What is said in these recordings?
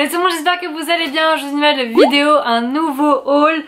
Hello tout le monde, j'espère que vous allez bien. Je vous nouvelle vidéo, un nouveau haul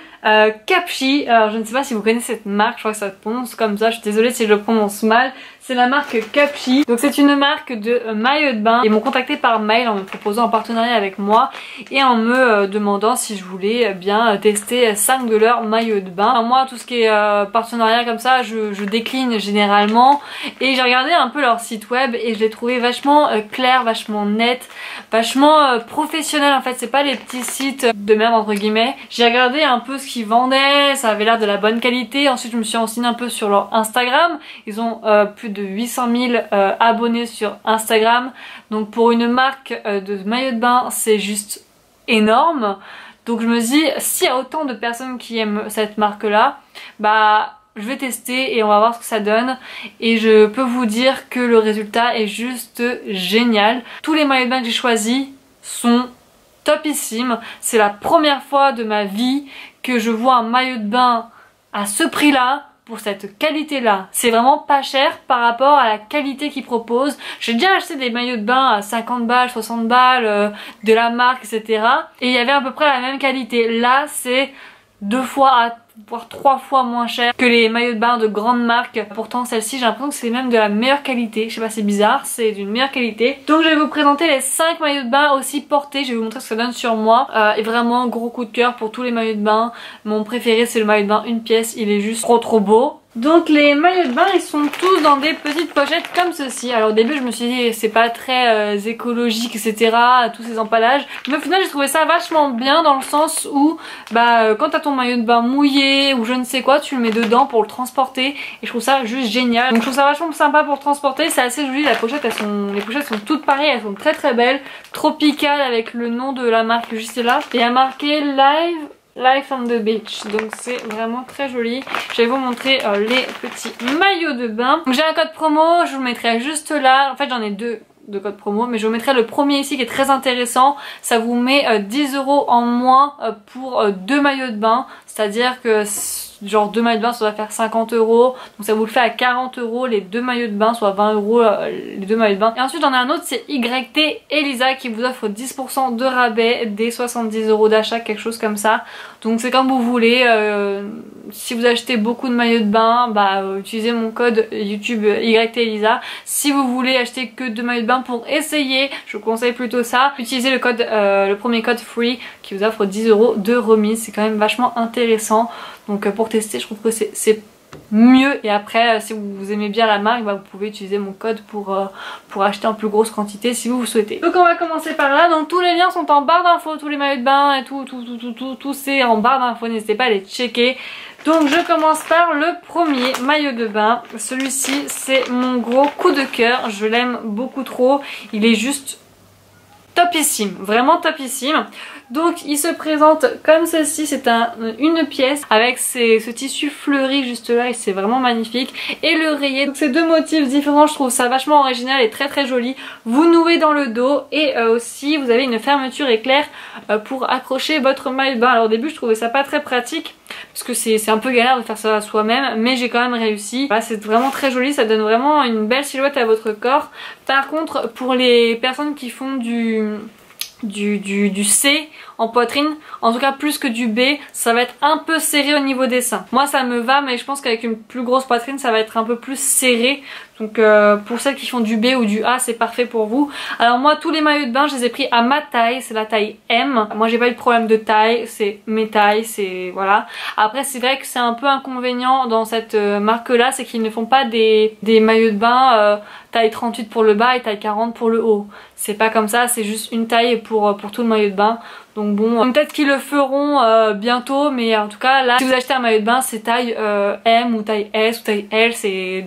Cupshe. Alors je ne sais pas si vous connaissez cette marque, je crois que ça prononce comme ça, je suis désolée si je le prononce mal. C'est la marque Cupshe, donc c'est une marque de maillot de bain. Ils m'ont contacté par mail en me proposant un partenariat avec moi et en me demandant si je voulais bien tester 5 de leurs maillots de bain. Enfin, moi tout ce qui est partenariat comme ça je décline généralement, et j'ai regardé un peu leur site web et je l'ai trouvé vachement clair, vachement net, vachement professionnel. En fait c'est pas les petits sites de merde entre guillemets. J'ai regardé un peu ce qu'ils vendaient, ça avait l'air de la bonne qualité. Ensuite je me suis renseignée un peu sur leur Instagram. Ils ont plus de 800 000 abonnés sur Instagram, donc pour une marque de maillot de bain c'est juste énorme. Donc je me dis, s'il y a autant de personnes qui aiment cette marque là, bah je vais tester et on va voir ce que ça donne. Et je peux vous dire que le résultat est juste génial. Tous les maillots de bain que j'ai choisis sont topissime. C'est la première fois de ma vie que je vois un maillot de bain à ce prix là, pour cette qualité là. C'est vraiment pas cher par rapport à la qualité qu'ils proposent. J'ai déjà acheté des maillots de bain à 50 balles, 60 balles de la marque, etc. Et il y avait à peu près la même qualité. Là c'est 2 fois voire 3 fois moins cher que les maillots de bain de grandes marques. Pourtant celle-ci j'ai l'impression que c'est même de la meilleure qualité. Je sais pas, c'est bizarre, c'est d'une meilleure qualité. Donc je vais vous présenter les 5 maillots de bain aussi portés. Je vais vous montrer ce que ça donne sur moi. Et vraiment gros coup de cœur pour tous les maillots de bain. Mon préféré c'est le maillot de bain une pièce, il est juste trop beau. Donc les maillots de bain ils sont tous dans des petites pochettes comme ceci. Alors au début je me suis dit c'est pas très écologique, etc, tous ces emballages, mais au final j'ai trouvé ça vachement bien dans le sens où bah quand t'as ton maillot de bain mouillé ou je ne sais quoi, tu le mets dedans pour le transporter, et je trouve ça juste génial. Donc je trouve ça vachement sympa pour transporter, c'est assez joli. La pochette, les pochettes sont toutes pareilles, elles sont très très belles. Tropicales avec le nom de la marque juste là, et à marquer Life on the Beach, donc c'est vraiment très joli. Je vais vous montrer les petits maillots de bain. J'ai un code promo, je vous le mettrai juste là. En fait j'en ai deux de code promo, mais je vous mettrai le premier ici qui est très intéressant. Ça vous met 10 € en moins pour 2 maillots de bain, c'est à dire que genre 2 maillots de bain ça va faire 50 €, donc ça vous le fait à 40 €, les 2 maillots de bain soit 20 € les 2 maillots de bain. Et ensuite j'en ai un autre, c'est YT Elisa qui vous offre 10% de rabais des 70 € d'achat, quelque chose comme ça. Donc c'est comme vous voulez, si vous achetez beaucoup de maillots de bain, bah utilisez mon code YouTube YT Elisa. Si vous voulez acheter que 2 maillots de bain pour essayer, je vous conseille plutôt ça. Utilisez le code, le premier code FREE qui vous offre 10 € de remise, c'est quand même vachement intéressant. Donc pour tester je trouve que c'est mieux, et après si vous aimez bien la marque bah, vous pouvez utiliser mon code pour acheter en plus grosse quantité si vous souhaitez. Donc on va commencer par là. Donc tous les liens sont en barre d'infos, tous les maillots de bain et tout c'est en barre d'infos, n'hésitez pas à les checker. Donc je commence par le premier maillot de bain. Celui-ci c'est mon gros coup de cœur, je l'aime beaucoup trop, il est juste topissime, vraiment topissime. Donc il se présente comme ceci, c'est une pièce avec ce tissu fleuri juste là, et c'est vraiment magnifique, et le rayé. Donc ces deux motifs différents, je trouve ça vachement original et très très joli. Vous nouez dans le dos, et aussi vous avez une fermeture éclair pour accrocher votre maillot de bain. Alors au début je trouvais ça pas très pratique parce que c'est un peu galère de faire ça soi-même, mais j'ai quand même réussi. Voilà, c'est vraiment très joli, ça donne vraiment une belle silhouette à votre corps. Par contre pour les personnes qui font du C en poitrine, en tout cas plus que du B, ça va être un peu serré au niveau des seins. Moi ça me va, mais je pense qu'avec une plus grosse poitrine ça va être un peu plus serré. Donc pour celles qui font du B ou du A, c'est parfait pour vous. Alors moi tous les maillots de bain je les ai pris à ma taille, c'est la taille M. Moi j'ai pas eu de problème de taille, c'est mes tailles, c'est voilà. Après c'est vrai que c'est un peu inconvénient dans cette marque là, c'est qu'ils ne font pas des maillots de bain taille 38 pour le bas et taille 40 pour le haut. C'est pas comme ça, c'est juste une taille pour tout le maillot de bain. Donc bon, peut-être qu'ils le feront bientôt, mais en tout cas là, si vous achetez un maillot de bain, c'est taille M ou taille S ou taille L, c'est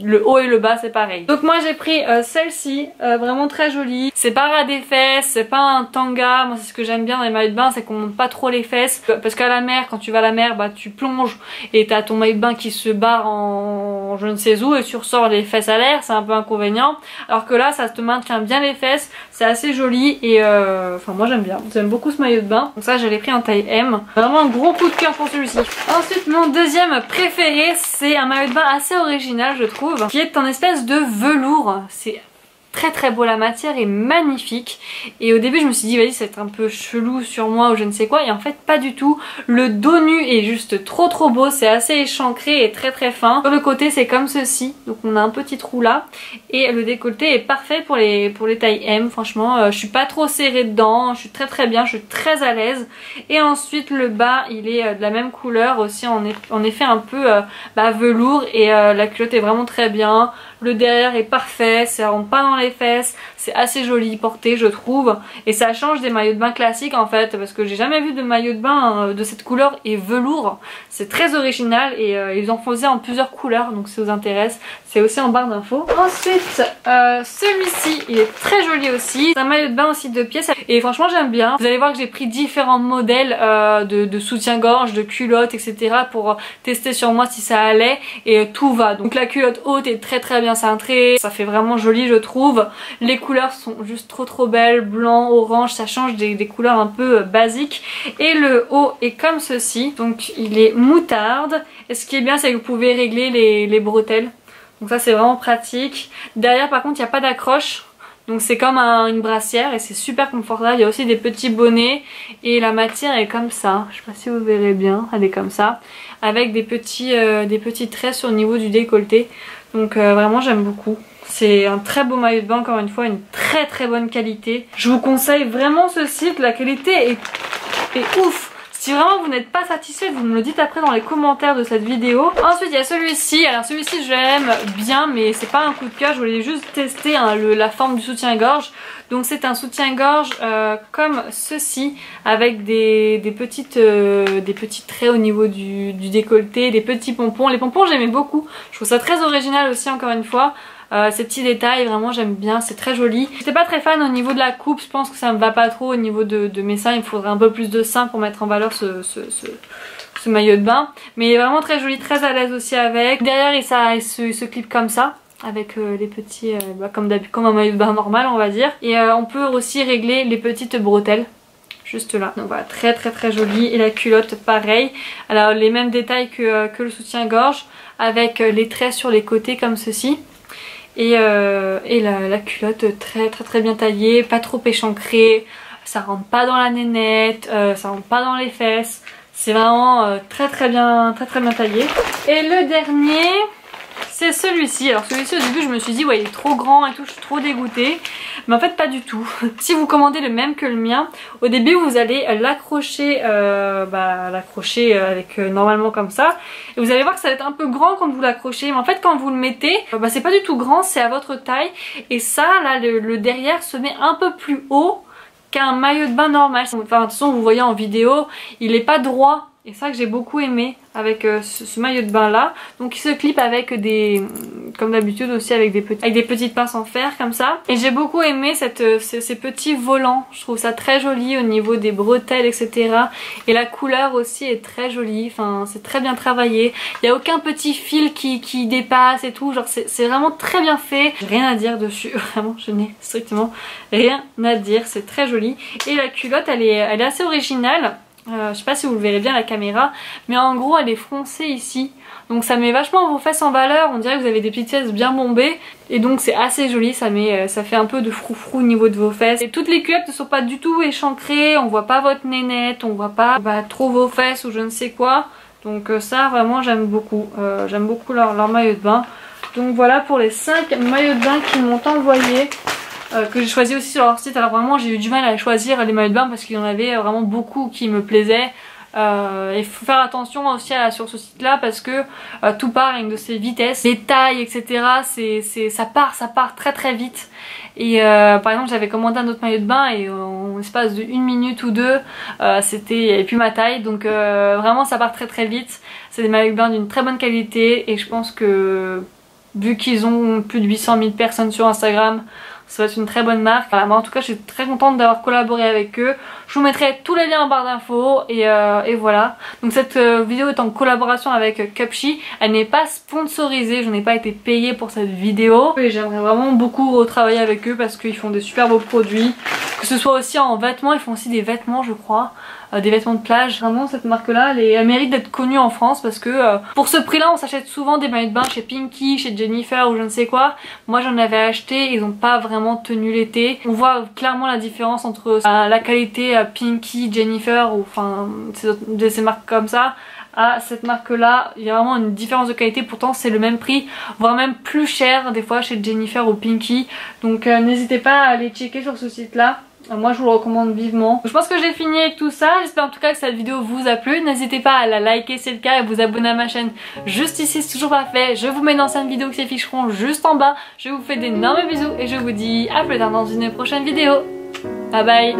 le haut et le bas, c'est pareil. Donc moi j'ai pris celle-ci, vraiment très jolie. C'est pas ras des fesses, c'est pas un tanga. Moi c'est ce que j'aime bien dans les maillots de bain, c'est qu'on monte pas trop les fesses. Parce qu'à la mer, quand tu vas à la mer, bah tu plonges et t'as ton maillot de bain qui se barre en je ne sais où et tu ressors les fesses à l'air, c'est un peu inconvénient. Alors que là, ça te maintient bien les fesses, c'est assez joli et enfin moi j'aime bien. J'aime beaucoup ce maillot de bain, donc ça je l'ai pris en taille M. Vraiment un gros coup de cœur pour celui-ci. Ensuite mon deuxième préféré, c'est un maillot de bain assez original je trouve, qui est en espèce de velours. C'est très très beau, la matière est magnifique. Et au début je me suis dit vas-y ça va être un peu chelou sur moi ou je ne sais quoi, et en fait pas du tout. Le dos nu est juste trop trop beau, c'est assez échancré et très très fin. Sur le côté c'est comme ceci, donc on a un petit trou là, et le décolleté est parfait pour les tailles M. Franchement je suis pas trop serrée dedans, je suis très très bien, je suis très à l'aise. Et ensuite le bas il est de la même couleur aussi, en effet un peu velours, et la culotte est vraiment très bien. Le derrière est parfait, ça rentre pas dans les fesses, c'est assez joli porté je trouve, et ça change des maillots de bain classiques en fait, parce que j'ai jamais vu de maillot de bain de cette couleur et velours. C'est très original, et ils en faisaient en plusieurs couleurs, donc si ça vous intéresse c'est aussi en barre d'infos. Ensuite celui-ci il est très joli aussi, c'est un maillot de bain aussi 2 pièces, et franchement j'aime bien. Vous allez voir que j'ai pris différents modèles de soutien-gorge, de culotte etc. pour tester sur moi si ça allait, et tout va. Donc la culotte haute est très très bien cintrée, ça fait vraiment joli je trouve. Les couleurs sont juste trop trop belles, blanc, orange, ça change des couleurs un peu basiques. Et le haut est comme ceci, donc il est moutarde, et ce qui est bien c'est que vous pouvez régler les bretelles, donc ça c'est vraiment pratique. Derrière par contre il n'y a pas d'accroche, donc c'est comme une brassière et c'est super confortable. Il y a aussi des petits bonnets, et la matière est comme ça, je sais pas si vous verrez bien, elle est comme ça, avec des petits traits sur le niveau du décolleté. Donc vraiment j'aime beaucoup. C'est un très beau maillot de bain, encore une fois, une très très bonne qualité. Je vous conseille vraiment ce site, la qualité est ouf. Si vraiment vous n'êtes pas satisfait, vous me le dites après dans les commentaires de cette vidéo. Ensuite il y a celui-ci, alors celui-ci je l'aime bien mais c'est pas un coup de cœur, je voulais juste tester la forme du soutien-gorge. Donc c'est un soutien-gorge comme ceci, avec des petits traits au niveau du décolleté, des petits pompons. Les pompons j'aimais beaucoup, je trouve ça très original aussi encore une fois. Ces petits détails vraiment j'aime bien, c'est très joli. J'étais pas très fan au niveau de la coupe, je pense que ça me va pas trop au niveau de mes seins, il faudrait un peu plus de seins pour mettre en valeur ce maillot de bain, mais il est vraiment très joli, très à l'aise aussi avec. Derrière il se clip comme ça, avec les petits, comme un maillot de bain normal on va dire, et on peut aussi régler les petites bretelles juste là, donc voilà, très très très joli. Et la culotte pareil, alors les mêmes détails que le soutien-gorge, avec les traits sur les côtés comme ceci. Et la culotte très très très bien taillée, pas trop échancrée, ça rentre pas dans la nénette, ça rentre pas dans les fesses, c'est vraiment très très bien taillé. Et le dernier c'est celui-ci. Alors celui-ci au début je me suis dit ouais il est trop grand et tout, je suis trop dégoûtée, mais en fait pas du tout. Si vous commandez le même que le mien, au début vous allez l'accrocher avec normalement comme ça, et vous allez voir que ça va être un peu grand quand vous l'accrochez, mais en fait quand vous le mettez c'est pas du tout grand, c'est à votre taille. Et ça là le derrière se met un peu plus haut qu'un maillot de bain normal, enfin de toute façon vous voyez en vidéo il est pas droit. Et ça que j'ai beaucoup aimé avec ce maillot de bain là. Donc il se clip avec comme d'habitude aussi avec des petites pinces en fer comme ça. Et j'ai beaucoup aimé ces petits volants. Je trouve ça très joli au niveau des bretelles etc. Et la couleur aussi est très jolie. Enfin c'est très bien travaillé. Il n'y a aucun petit fil qui dépasse et tout. Genre c'est vraiment très bien fait. Rien à dire dessus. Vraiment je n'ai strictement rien à dire. C'est très joli. Et la culotte elle est assez originale. Je sais pas si vous le verrez bien à la caméra, mais en gros elle est froncée ici, donc ça met vachement vos fesses en valeur, on dirait que vous avez des petites fesses bien bombées, et donc c'est assez joli, ça fait un peu de froufrou au niveau de vos fesses. Et toutes les culottes ne sont pas du tout échancrées, on voit pas votre nénette, on voit pas trop vos fesses ou je ne sais quoi, donc ça vraiment j'aime beaucoup leur maillot de bain. Donc voilà pour les 5 maillots de bain qu'ils m'ont envoyés, que j'ai choisi aussi sur leur site. Alors vraiment j'ai eu du mal à choisir les maillots de bain parce qu'il y en avait vraiment beaucoup qui me plaisaient. Il faut faire attention aussi sur ce site là parce que tout part à une de ses vitesses, les tailles etc, ça part très très vite. Et par exemple j'avais commandé un autre maillot de bain et en l'espace de 1 minute ou 2 c'était et puis ma taille, donc vraiment ça part très très vite. C'est des maillots de bain d'une très bonne qualité, et je pense que vu qu'ils ont plus de 800 000 personnes sur Instagram, ça va être une très bonne marque. Voilà, moi en tout cas je suis très contente d'avoir collaboré avec eux. Je vous mettrai tous les liens en barre d'infos, et voilà. Donc cette vidéo est en collaboration avec Cupshe. Elle n'est pas sponsorisée, je n'ai pas été payée pour cette vidéo. Et j'aimerais vraiment beaucoup retravailler avec eux parce qu'ils font des super beaux produits. que ce soit aussi en vêtements, ils font aussi des vêtements je crois, des vêtements de plage. Vraiment cette marque là elle mérite d'être connue en France parce que pour ce prix là on s'achète souvent des maillots de bain chez Pinky, chez Jennifer ou je ne sais quoi. Moi j'en avais acheté, ils n'ont pas vraiment tenu l'été. On voit clairement la différence entre la qualité Pinky, Jennifer ou enfin ces marques comme ça. À cette marque là, il y a vraiment une différence de qualité, pourtant c'est le même prix voire même plus cher des fois chez Jennifer ou Pinky, donc n'hésitez pas à aller checker sur ce site là, moi je vous le recommande vivement. Je pense que j'ai fini avec tout ça, j'espère en tout cas que cette vidéo vous a plu, n'hésitez pas à la liker si c'est le cas et à vous abonner à ma chaîne juste ici, c'est toujours parfait. Je vous mets d'anciennes vidéos qui s'afficheront juste en bas, je vous fais d'énormes bisous et je vous dis à plus tard dans une prochaine vidéo, bye bye.